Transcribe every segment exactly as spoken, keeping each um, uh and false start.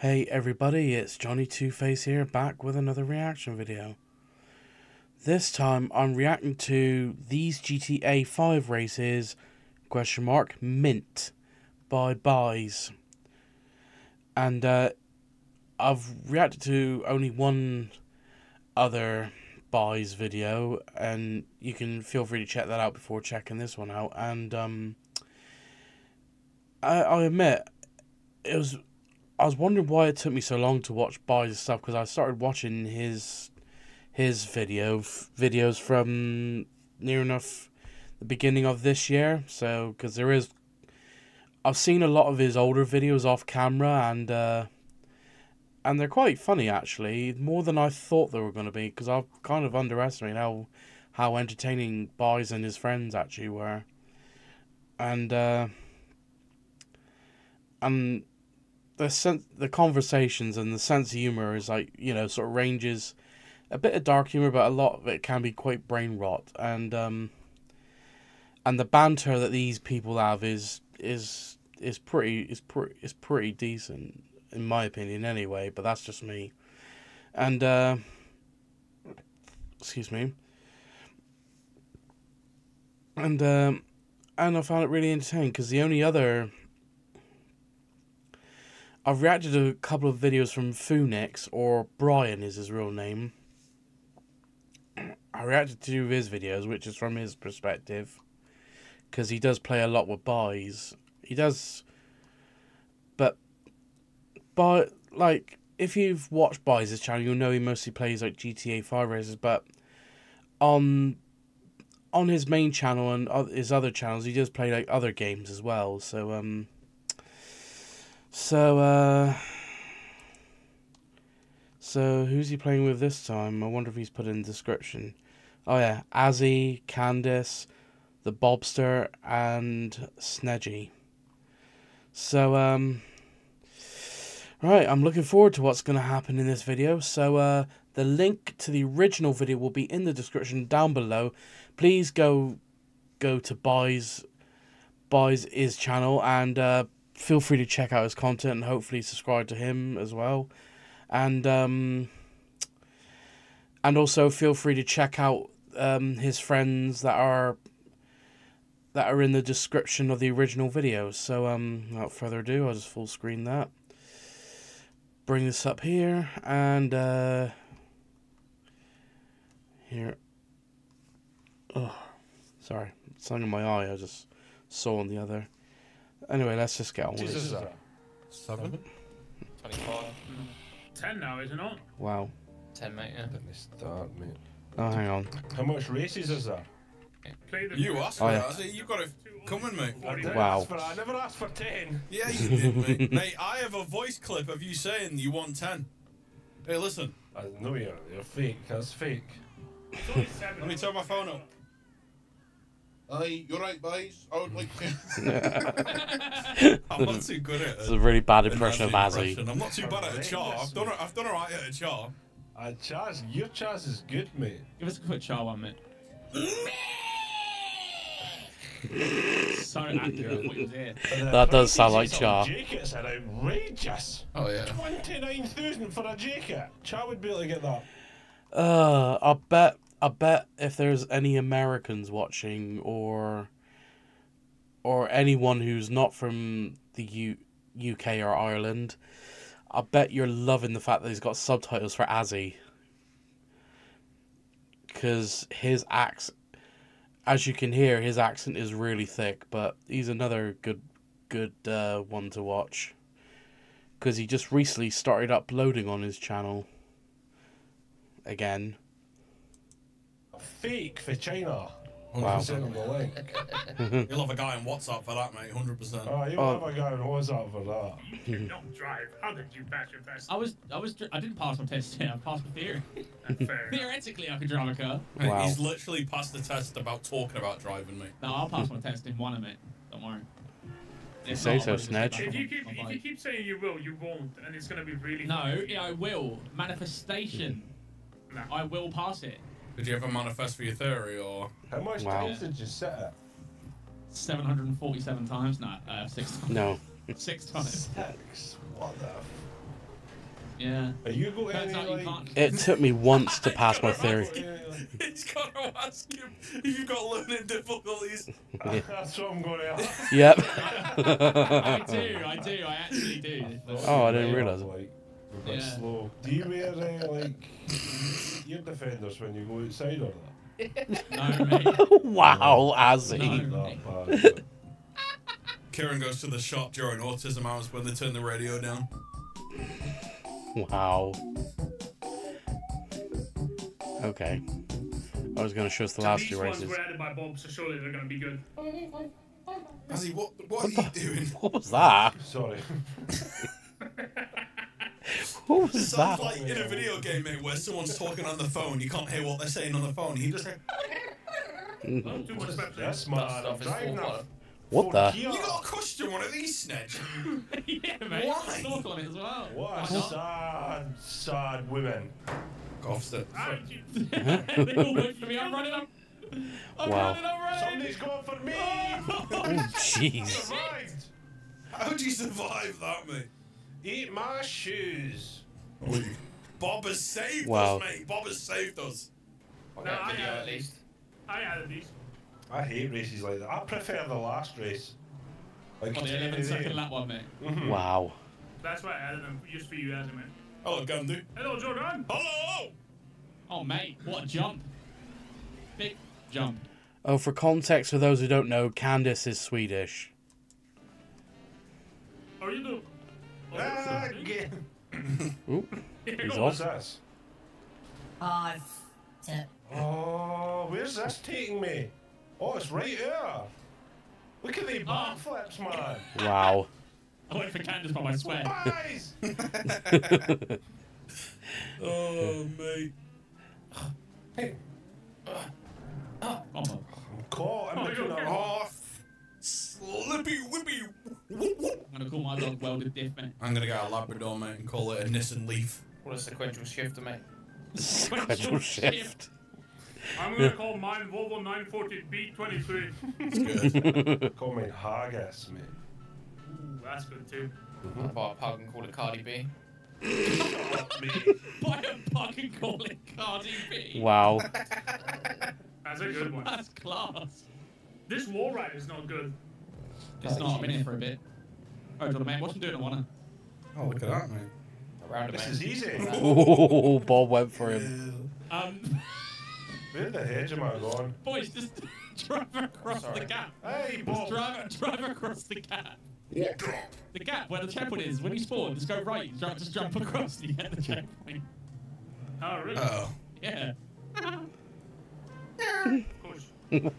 Hey everybody, it's Johnny two face here, back with another reaction video. This time I'm reacting to these G T A five races, question mark, mint, by Byze. And uh, I've reacted to only one other Byze video, and you can feel free to check that out before checking this one out. And um, I, I admit, it was... I was wondering why it took me so long to watch Byze's stuff, because I started watching his his video f videos from near enough the beginning of this year. So, because there is, I've seen a lot of his older videos off camera, and uh, and they're quite funny actually, more than I thought they were going to be, because I've kind of underestimated how how entertaining Byze and his friends actually were, and uh, and. The sense, the conversations and the sense of humor is, like, you know, sort of ranges a bit of dark humor, but a lot of it can be quite brain rot, and um and the banter that these people have is is is pretty is pretty is pretty decent, in my opinion anyway, but that's just me. And uh excuse me. And um and I found it really entertaining, because the only other I've reacted to a couple of videos from Phoenix, or Brian is his real name. I reacted to his videos, which is from his perspective, because he does play a lot with Byze. He does, but, but like, if you've watched Byze's channel, you'll know he mostly plays like G T A five races. But on on his main channel and his other channels, he does play like other games as well. So um. So, uh, so who's he playing with this time? I wonder if he's put in the description. Oh yeah, Azzy, Candice, the Bobster, and Snedzy. So, um, right, I'm looking forward to what's going to happen in this video. So, uh, the link to the original video will be in the description down below. Please go, go to Byze, Byze's channel, and, uh, feel free to check out his content, and hopefully subscribe to him as well. And um, and also feel free to check out um, his friends that are that are in the description of the original video. So um, without further ado, I'll just full screen that. Bring this up here, and uh, here. Oh, sorry, something in my eye I just saw on the other. Anyway, let's just get on with it. Uh, seven? twenty-five. ten now, isn't it? Wow. ten, mate, yeah. Let me start, mate. Oh, hang on. How much races is there? You asked for that, you got it coming, mate. I wow. For, I never asked for ten. Yeah, you did, mate. Mate, I have a voice clip of you saying you want ten. Hey, listen. I know you're, you're fake. That's fake. Let me turn my phone up. Aye, you're right, Byze. I would like to. I'm not too good at it. It's a really bad impression of Azzy. I'm not too bad at a char. I've done I've done alright at a char. Uh, Chaz, your Chaz is good, mate. Give us a quick char one, mate. So accurate what you did. That does sound like char. Jackets are outrageous. Oh yeah. Twenty-nine thousand for a jacket. Char would be able to get that. Uh, I bet. I bet if there's any Americans watching, or or anyone who's not from the U UK or Ireland, I bet you're loving the fact that he's got subtitles for Azzy. Because his accent, as you can hear, his accent is really thick, but he's another good good uh, one to watch. Because he just recently started uploading on his channel again. Fake for China. one hundred percent on the link. You'll have a guy on WhatsApp for that, mate. one hundred percent. Oh, you'll oh. have a guy on WhatsApp for that. You did not drive. How did you pass your test? I was, I was, I didn't pass my test. Yeah, I passed my theory. Theoretically, I could drive a car. Wow. He's literally passed the test about talking about driving, mate. No, I'll pass my test in one of it. Don't worry. You say not, so, Snedge. If, you keep, if you keep saying you will, you won't, and it's going to be really. No, yeah, I will. Manifestation. Nah. I will pass it. Did you ever manifest for your theory, or? How much wow. times did you set it? seven hundred forty-seven times? No, uh, six times. No. Six times. Six? What the? Yeah. Are you going any, like... you it took me once to pass my theory. It's going to ask you if you've got learning difficulties. Yeah. That's what I'm going to ask. Yep. I do, I do, I actually do. That's oh, I didn't realise. Like, we're quite yeah. slow. Do you wear any, like, ear defenders when you go outside or not? No, mate. Wow, Azzy. No, not bad, Kieran goes to the shop during autism hours when they turn the radio down. Wow. Okay. I was going to show us the so last two races. These ones were added by Bob, so surely they're going to be good. Azzy, what, what, what are you doing? What was that? Sorry. What was it sounds that? Like in a video game, mate, where someone's talking on the phone, you can't hear what they're saying on the phone. You just like... Don't do much better. That's my stuff. Is What the? You got a question one of these, Snedgy? Yeah, mate. Why? Talk on it as well. What a sad, sad women. Bobster. They all went for me. I'm running up. I'm wow. running up, running. Somebody's gone for me. Jeez. How do you survive that, mate? Eat my shoes. Bob has saved wow. us, mate. Bob has saved us. No, okay, I had at least. I had at least. I hate races like that. I prefer the last race. Like oh, the eleven second lap one, mate. Mm-hmm. Wow. That's why I added them just for you, Azzy, mate. Hello, Gundu. Hello, Jordan. Hello! Oh, mate, what a jump. Big jump. Oh, for context, for those who don't know, Candice is Swedish. How are you doing? Oh, ah, yeah. Oop. He's off. What's oh, this? Oh, where's this taking me? Oh, it's right here. Look at the oh. backflips, man. Wow. I went for Candice, but I swear. Byze! Oh, mate. Hey. Oh. I'm caught. I'm looking at off. Slippy, whippy. I'm going to call my dog Welded Diff, mate. I'm going to go a Labrador, mate, and call it a Nissan Leaf. What a sequential shifter, mate. Sequential shift. I'm going to call mine Volvo nine forty B twenty-three. That's good. Call me Haggis, mate. Ooh, that's good too. Mm-hmm. I bought a pug and call it Cardi B. Buy a pug and call it Cardi B. Wow. That's a good one. That's class. This wall ride is not good. It's oh, not. I'm in here for a bit. Oh, God, mate. What's he doing at one? Oh, look at that, mate. Around this is easy. Oh, Bob went for him. Um... Where the hedge am I going? Boys, just drive across Sorry. the gap. Hey, Bob. Just drive, drive across the gap. Yeah. The gap where the checkpoint is. When you spawn, just go right. Just jump across and you get the checkpoint. Oh, really? Uh oh. Yeah.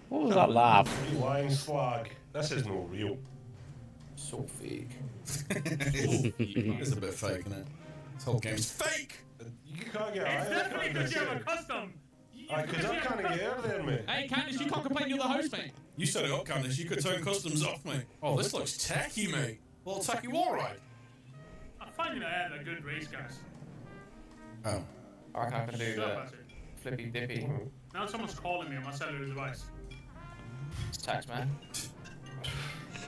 What was that laugh? Lying slag. This is no real. So fake. It's a bit fake, isn't it? This whole game's fake! You can't get out of it. It's definitely because you have a custom. I could up kind of gear there, mate. Hey, Candice, you can't complain, you're the host, mate. You set it up, Candice. You could turn customs off, mate. Oh, this looks techie, mate. Little techie wall ride. I'm finding I had a good race, guys. Oh. I can do that. Flippy dippy. Now someone's calling me on my cellular device. It's tax, man.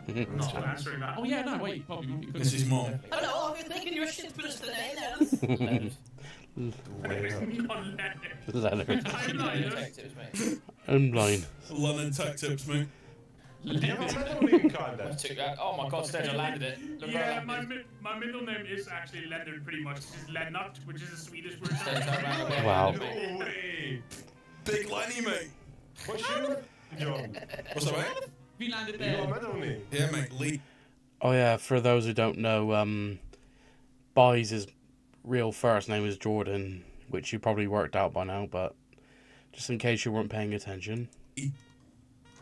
I'm not answering that. Oh, yeah, no, wait. This is more. Hello, I've been thinking you were shit for us today, now. Lennart. I'm blind. London tech tips, mate. Oh my God, Stan, I landed it. Look yeah, my, mi my middle name is actually Lennart, pretty much. This is Lennart, which is a Swedish word. Wow. No way. Big Lenny, mate. What's your name? What's that, mate? We landed there. Your middle name? Yeah, mate, Lee. Oh yeah, for those who don't know, um, Byze is... real first name is Jordan, which you probably worked out by now, but just in case you weren't paying attention. Is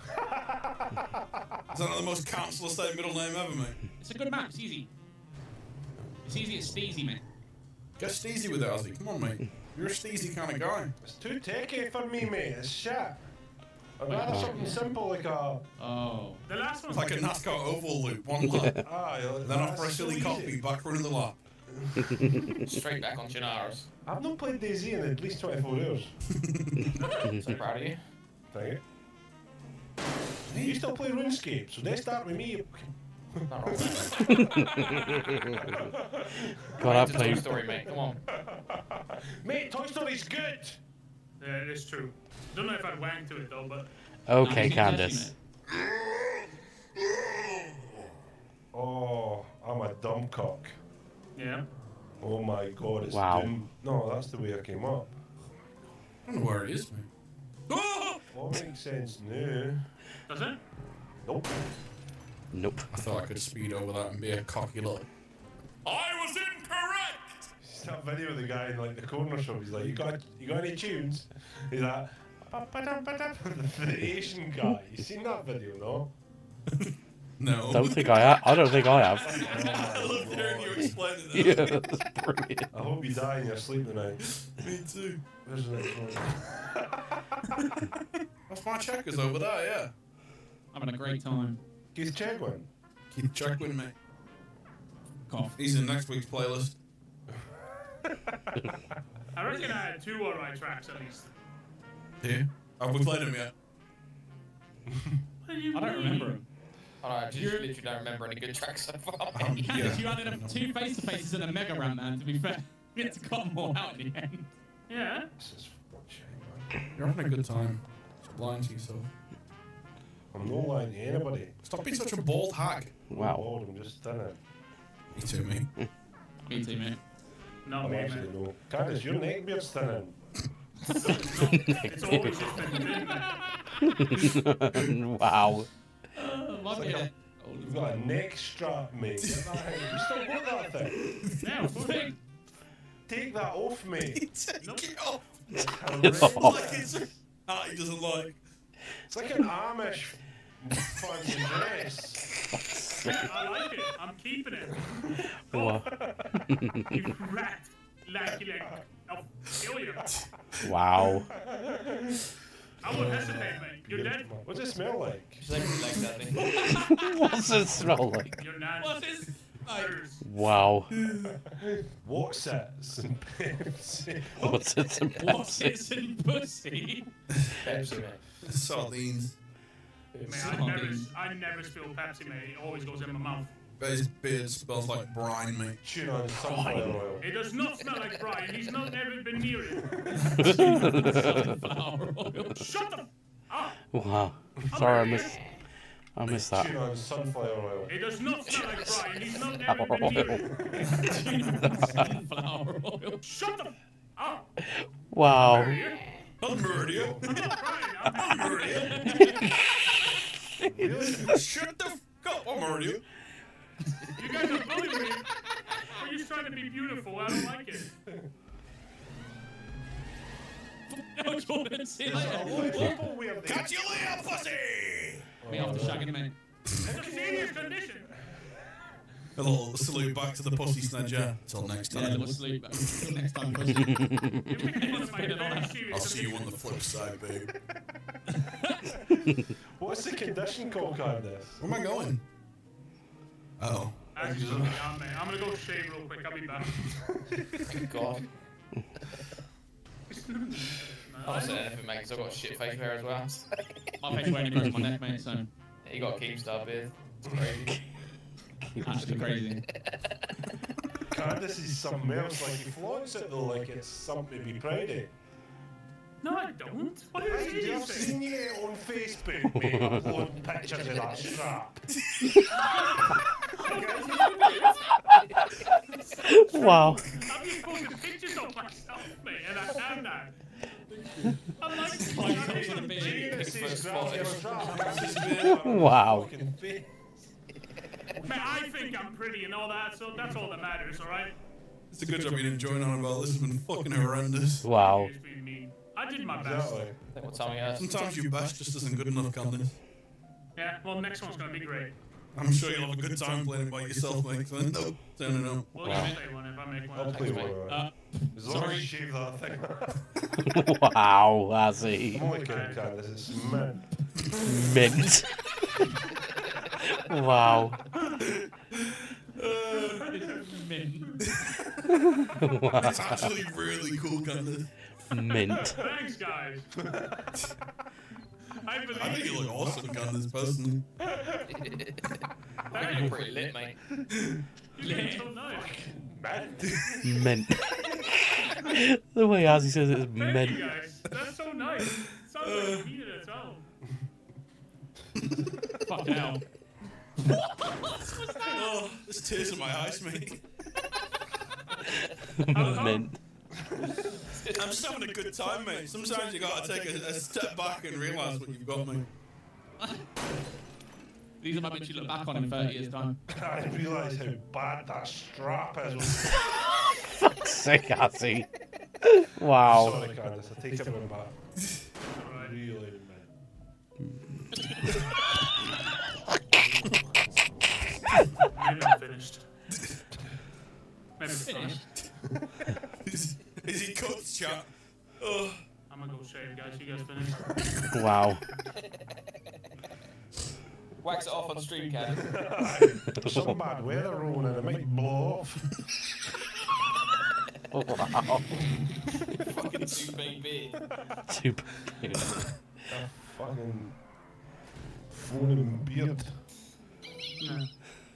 that not the most council estate middle name ever, mate? It's a good map, it's easy. It's easy, it's steezy, mate. Get steezy with Azzy, come on, mate. You're a steezy kind of guy. It's too techy for me, mate, it's shit. I'd rather oh. something simple like a... Oh. The last one's like, like a NASCAR oval loop, one lap. Ah, yeah, then off for a silly coffee, back running the lap. Straight back on Gennaro's. I've not played DayZ in at least twenty-four hours. So proud of you. Thank you. You still play RuneScape, so next start with me. Not all that. God, I played Toy Story, mate. Come on. Mate, Toy Story's good. Yeah, it is true. I don't know if I'd wank to it though, but. Okay, Candice. Oh, I'm a dumb cock. Yeah. Oh my God, it's wow. Doom. No, that's the way I came up. I don't know where it is, mate. Oh! Well, it makes sense now. Does it? Nope. Nope. I thought I could speed over that and be a cocky little. I was incorrect! It's that video of the guy in like the corner shop, he's like, you got you got any tunes? He's like, the Asian guy. You seen that video, no? No. Don't think I have. I don't think I have. I love hearing you explain it. Yeah, that's brilliant. I hope you die in your sleep tonight. Me too. Where's the next one? That's my checkers over there, yeah. I'm having a great time. Keith Chegwin. Keith Chegwin, mate. Cough. He's in next week's playlist. I reckon I had two alright tracks at least. Yeah. Have we played him yet? What do you I mean? Don't remember him. Oh, no, I just You're... literally don't remember any good tracks so far. Um, yeah. You added up two face-to-faces and a mega round, man, to be fair. It's got more out in the end. Yeah. This is shame, man. You're having a good time. Stop lying to yourself. I'm not lying to anybody. Stop being such a bald hack. Wow. I'm bald, I'm just done it. Me too, mate. Me too, mate. No, I'm me, actually no. Candice, your neckbeard's thinning. It's always just thinning. Wow. Love like it. A, you've got a neck strap, mate. You still got that thing? Now, take, take that off, mate. Take no. it off. It's oh. like it's a hat he doesn't like. It's like an Amish fucking dress. Yeah, I like it. I'm keeping it. What? You rat. Lacky leg. I'll kill you. Wow. I wouldn't hesitate, mate. You're dead. What's it smell like? What's it smell like? You're not. What's it smell like? Wow. What's it and Pepsi? What's it and Pepsi? What's it and pussy? Pepsi, mate. Sardines. Mate, I never, I never spill Pepsi, mate. It always goes in my mouth. But his beard smells like brine, mate. Tune on sunflower oil. It does not smell like brine. He's not ever been near it. Sunflower oil. Shut the f up! Wow. Sorry, I missed. I missed that. Tune on sunflower oil. It does not smell like brine. He's not ever been near it. Tune on sunflower oil. Shut the f up! Wow. I'll murder you. I'm not brine. I'll murder you. Shut the f up! I'll murder you. You guys are bullying me. Are you trying to be beautiful? I don't like it. No, Jordan, see you later. Catch you later, pussy! Me have to shag in a minute. It's a serious condition. A little salute back to the pussy snedger. Till next time. Yeah, a little salute back. Till next time, pussy. I'll see you on the flip side, babe. What's the condition called, Candice? Where am I going? Uh-oh. Actually, yeah, man. I'm gonna go shave real quick, I'll be back. Thank God. I'll say anything, mate, because I've got a shit face hair as well. My face won't grow my neck, mate, so... Yeah, you got a Keemstar beard. It's crazy. Actually crazy. God, this is something else, like, he flaunts it though, like it's something to be proud of. No, I don't. What is it? I've seen you on Facebook, mate. I've uploaded pictures of that strap. Wow. I've just posted pictures of myself, mate, and I found that. I like to find out on a bit. Wow. Mate, I think I'm pretty and all that, so that's all that matters, alright? It's a good job you didn't join on about this. Has been fucking horrendous. Wow. I did my best. Exactly. Sometimes your best just isn't good enough, Candice. Yeah, well, next one's gonna be great. I'm sure you'll have a good time playing by yourself, mate. So no, no, no. We'll just play one if I make one. I'll play one. Uh, sorry, shave that thing. Wow, Azzy. I'm only kidding, Candice. It's mint. Mint. Wow. Mint. Wow. It's actually really cool, Candice. Mint. Thanks, guys. I, I think you look awesome, Candice, personally. That's pretty lit, mate. Lit. Meant. The way Azzy says it is meant. You guys. That's so nice. It sounds uh, like heated as well. Fuck hell. What's that? Oh, there's tears in my eyes, mate. Meant. I'm just having a good time, mate. Sometimes you gotta take a, a step back and realise what you've got, mate. These are my bits you look back on in thirty years' time. I realise how bad that strap is. Fuck's sake, Azzy. Wow. Sorry, Candice. I take everyone back. Really, mate. Maybe I'm finished. Maybe finished. is, is he cooked, chat? Oh. I'm gonna go shave, guys. You guys finished? Wow. Wax it off on stream, Ken. Some bad weather rolling in, it might blow off. Oh, wow. Fucking too big beard. Too big. That fucking foaming beard. No,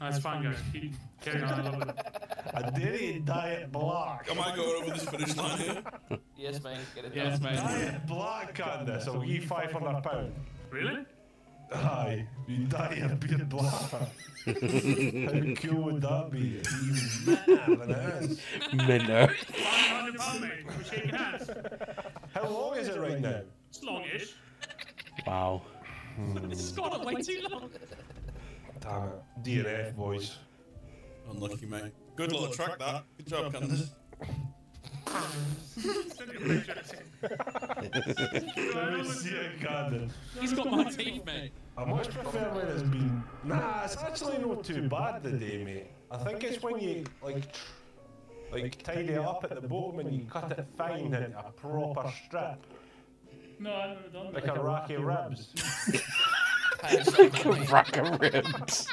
that's fine, guys. Keep carrying on a little bit. A dairy diet black. Am I going over this finish line here? Yes, mate. Get it done. Yes, mate. Diet black, Candice. So we five hundred pounds. Really? Aye, you die a beard black. How cool would that be? You man. How long is it right now? It's longish. Wow. Hmm. This has gone on way too long. Damn it. D N F, boys. Unlucky, mate. Good, Good little track, that. Good job, Candice. He's got my teeth, mate. I much prefer when it's been. Nah, it's actually not too bad today, mate. I think it's when you like, like tidy it up at the bottom and you cut it fine into a proper strip. No, I've never done that. Like a rack of ribs. Like a rack of ribs.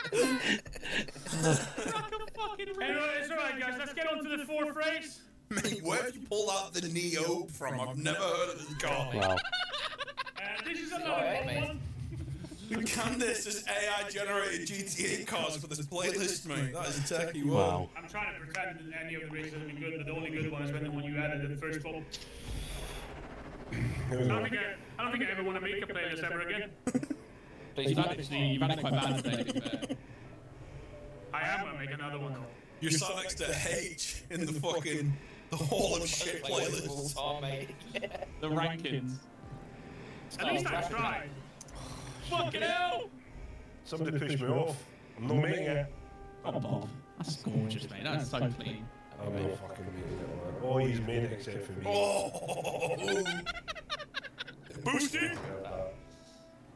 Anyway, it's alright, guys. Let's get on to the fourth race. Mate, where did you pull out the Neo from? I've never heard of this guy. Wow. Uh, this is another right, one. Candice has A I-generated G T A cars for this playlist, mate. That is a techie wow. One. I'm trying to pretend that any of the races have been good, but the only good one has been the one you added at the first one. I don't think I, I don't think I ever want to make a playlist ever again. Please, you've had it quite bad today. I am going to make another one. You're sat next to H in the fucking... The Hall of Shit playlist. The rankings. At least I tried. Fucking hell! Somebody pushed me off. I'm not making it. Oh, Bob. That's gorgeous, mate. That's so clean. I'm not fucking making it. Oh, he's made it except for me. Oh! Boosted!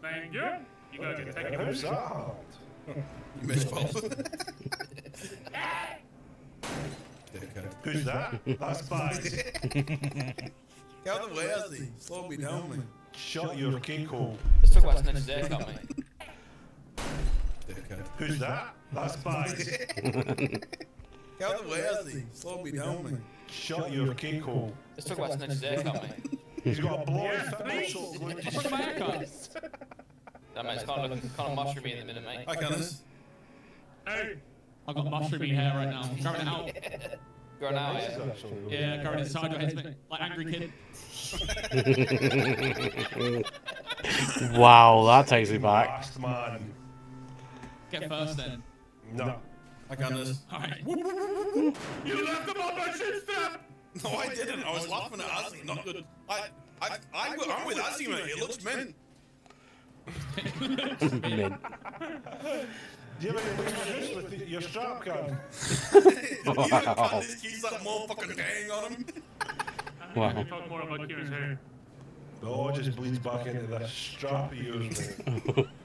Thank you. You guys can take it. Who's that? You missed both. Who's that? That's Byze. Get out of the way, Azzy. Slow me down, man. Shut your cake hole. Let's talk about Snedzy's haircut, mate. Who's that? That's Byze. Get out of the way, Azzy. Slow me down, man. Shut your cake hole. Let's talk about Snedzy's haircut, mate. He's got a blonde facial. What's my haircut? That man's kind of mushroomy in the minute, mate. Hi, Candice. Hey. I've got mushroomy hair right now. I'm growing it out. Growing out, yeah. Yeah, growing inside your head, mate. Like angry kid. Wow, that takes me back. Last man. Get first then. No. I got this. Alright. You left them on my shit step! No, I didn't. I was laughing at Azzy. Not good. I, I, I, I'm with Azzy, mate. It looks mint. It looks mint. Do you ever lose with the, your strap gun? Wow. Wow. The oil just bleeds back into that strap of yours, mate.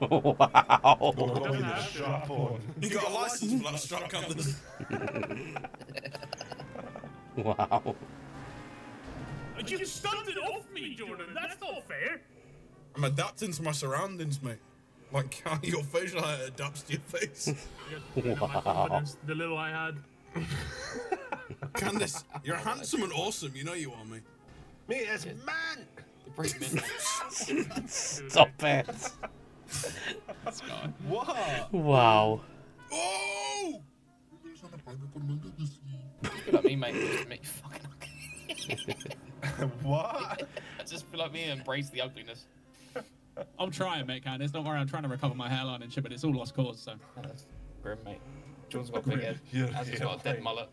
Wow. Got strap on. You got a license for that strap gun. Wow. You stunted off me, Jordan. That's not fair. I'm adapting to my surroundings, mate. Like, your facial hair adapts to your face. Wow. The little I had. Candice, you're handsome and awesome. You know you are, mate. Mate, it's man. Stop it. It's gone. What? Wow. Oh! Feel like me, mate. Just make fucking ugly. What? I just feel like me and embrace the ugliness. I'm trying, mate, Candice. Don't worry, I'm trying to recover my hairline and shit, but it's all lost cause, so. Oh, that's grim, mate. John's got a big head. Azzy's got a dead mullet.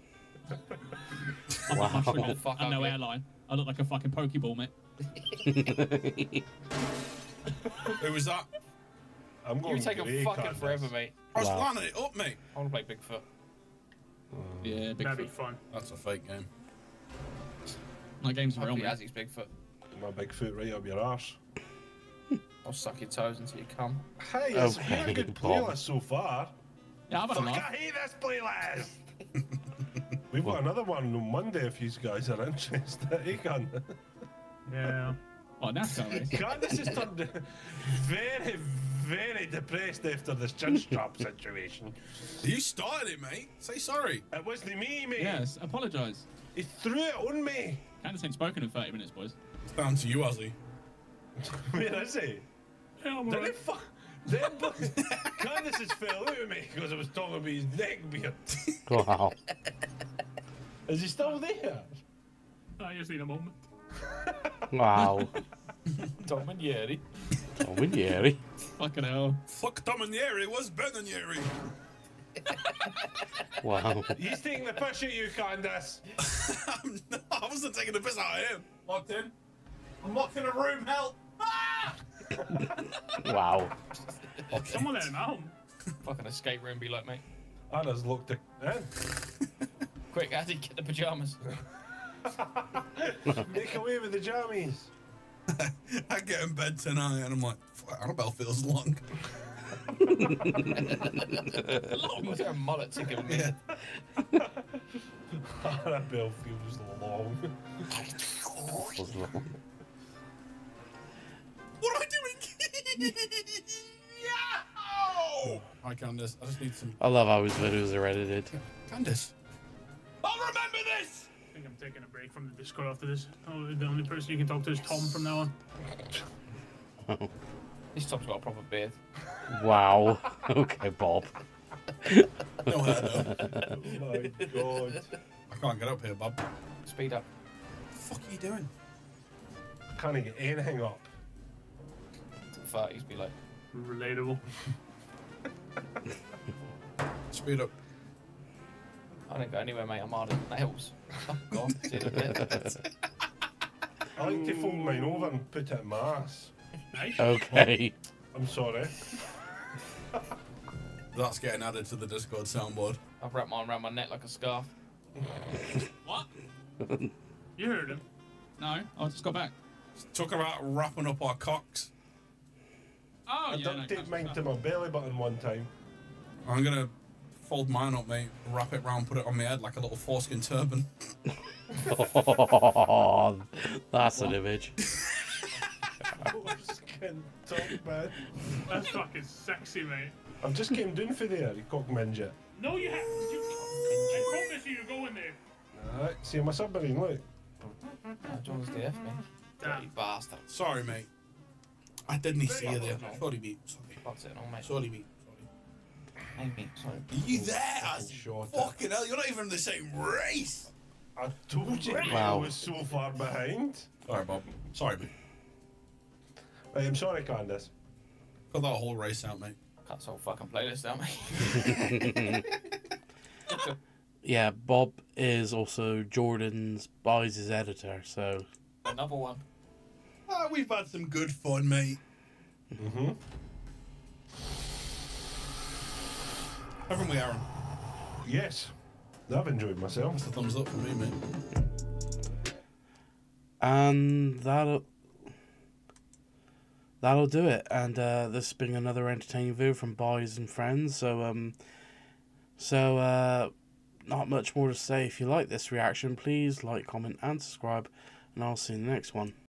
I'm wow. a fuck and no hairline. I look like a fucking Pokeball, mate. Who was that? I'm going you take a fucking forever, mate. I was wow. lining it up, mate. I want to play Bigfoot. Oh. Yeah, Bigfoot. That'd be fun. That's a fake game. My game's real, mate. Azzy's Bigfoot. My Bigfoot right up your arse. I'll suck your toes until you come. Hey, it's okay, been a good playlist Bob. so far. Yeah, I'm Fuck, I hate this playlist! We've what? got another one on Monday if you guys are interested. Hey, Candice. Yeah. Oh, NASCAR race. Candice has turned very, very depressed after this chin strap situation. You started it, mate. Say sorry. It wasn't me, mate. Yes, apologise. He threw it on me. Candice ain't spoken in thirty minutes, boys. It's down to you, Azzy. Where is he? Yeah, did right. fuck? Candice has fell out of me because I was talking about his neck beard. Wow. Is he still there? I just need a moment. Wow. Tom and Jerry. Tom and Jerry. Fucking hell. Fuck Tom and Jerry. What's Ben and Jerry? Wow. He's taking the piss at you, Candice. I'm not, I wasn't taking the piss out of him. Locked in. I'm locked in a room. Help. Ah! Wow. Someone let him out. Fucking escape room be like, mate. I just locked it in. Quick, Azzy, get the pajamas. Make away with the jammies. I get in bed tonight and I'm like, Annabelle feels long. Long? Was there a mullet to give me? Yeah. Annabelle feels long. Feels long. What am I doing? Yeah! Hi, Candice. I just need some. I love how his videos are edited. Candice. I'll remember this! I think I'm taking a break from the Discord after this. Oh, the only person you can talk to is Tom from now on. Oh. This Tom's got a proper beard. Wow. Okay, Bob. No hair, no. Oh my god. I can't get up here, Bob. Speed up. What the fuck are you doing? I can't even get anything up. thirties be like. Relatable. Speed up. I don't go anywhere, mate. I'm hard at nails. Oh, God. I like to fold mine over and put it in my ass. Okay. Oh, I'm sorry. That's getting added to the Discord soundboard. I've wrapped mine around my neck like a scarf. What? You heard him? No, I just got back. Talk about wrapping up our cocks. Oh, I yeah, duct taped mine to my belly button one time. I'm gonna fold mine up, mate, wrap it round, put it on my head like a little foreskin turban. Oh, that's what? An image. Foreskin turban. That's fucking sexy, mate. I've just came down for there, you cock ninja. No, you haven't. You, I promise you, you're going there. Alright, see my submarine, look. That John's D F, mate. Dirty bastard. Sorry, mate. I didn't see you there. Sorry, mate. Sorry, mate. Sorry, mate. Sorry. Are you there, Azzy? Fucking hell, you're not even in the same race. I told you I was so far behind. Sorry, Bob. Sorry, mate. I'm sorry, Candice. Cut that whole race out, mate. Cut the whole fucking playlist out, mate. Yeah, Bob is also Jordan's Byze's editor, so. Another one. Oh, we've had some good fun, mate. Mm-hmm. Haven't we, Aaron? Yes. I've enjoyed myself. That's a thumbs up for me, mate. And that'll... That'll do it. And uh, this has been another entertaining video from Byze and Friends. So, um... So, uh... not much more to say. If you like this reaction, please like, comment, and subscribe. And I'll see you in the next one.